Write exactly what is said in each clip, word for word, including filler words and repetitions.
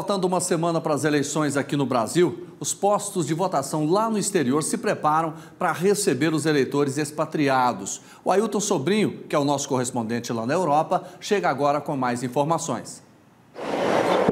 Faltando uma semana para as eleições aqui no Brasil, os postos de votação lá no exterior se preparam para receber os eleitores expatriados. O Ailton Sobrinho, que é o nosso correspondente lá na Europa, chega agora com mais informações.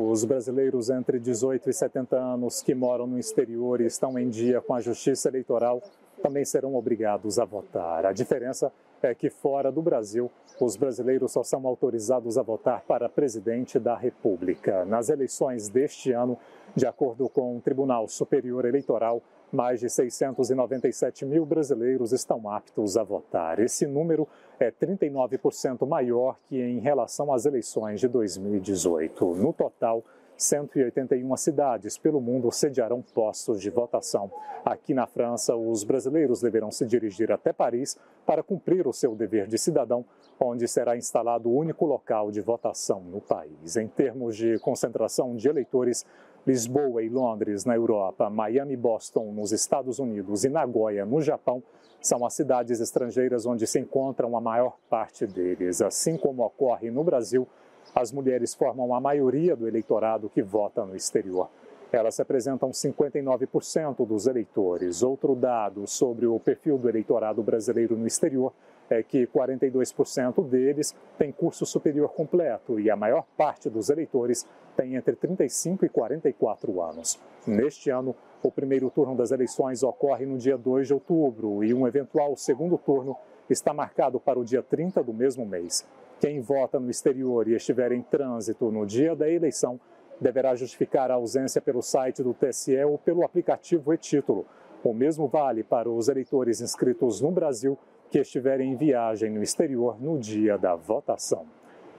Os brasileiros entre dezoito e setenta anos que moram no exterior e estão em dia com a Justiça Eleitoral também serão obrigados a votar. A diferença é que fora do Brasil, os brasileiros só são autorizados a votar para presidente da República. Nas eleições deste ano, de acordo com o Tribunal Superior Eleitoral, mais de seiscentos e noventa e sete mil brasileiros estão aptos a votar. Esse número é trinta e nove por cento maior que em relação às eleições de dois mil e dezoito. No total, cento e oitenta e uma cidades pelo mundo sediarão postos de votação. Aqui na França, os brasileiros deverão se dirigir até Paris para cumprir o seu dever de cidadão, onde será instalado o único local de votação no país. Em termos de concentração de eleitores, Lisboa e Londres, na Europa, Miami e Boston, nos Estados Unidos, e Nagoya, no Japão, são as cidades estrangeiras onde se encontram a maior parte deles. Assim como ocorre no Brasil, as mulheres formam a maioria do eleitorado que vota no exterior. Elas representam cinquenta e nove por cento dos eleitores. Outro dado sobre o perfil do eleitorado brasileiro no exterior é que quarenta e dois por cento deles tem curso superior completo e a maior parte dos eleitores tem entre trinta e cinco e quarenta e quatro anos. Neste ano, o primeiro turno das eleições ocorre no dia dois de outubro e um eventual segundo turno está marcado para o dia trinta do mesmo mês. Quem vota no exterior e estiver em trânsito no dia da eleição deverá justificar a ausência pelo site do T S E ou pelo aplicativo e-título. O mesmo vale para os eleitores inscritos no Brasil que estiverem em viagem no exterior no dia da votação.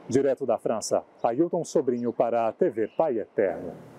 Direto da França, Ailton Sobrinho para a T V Pai Eterno.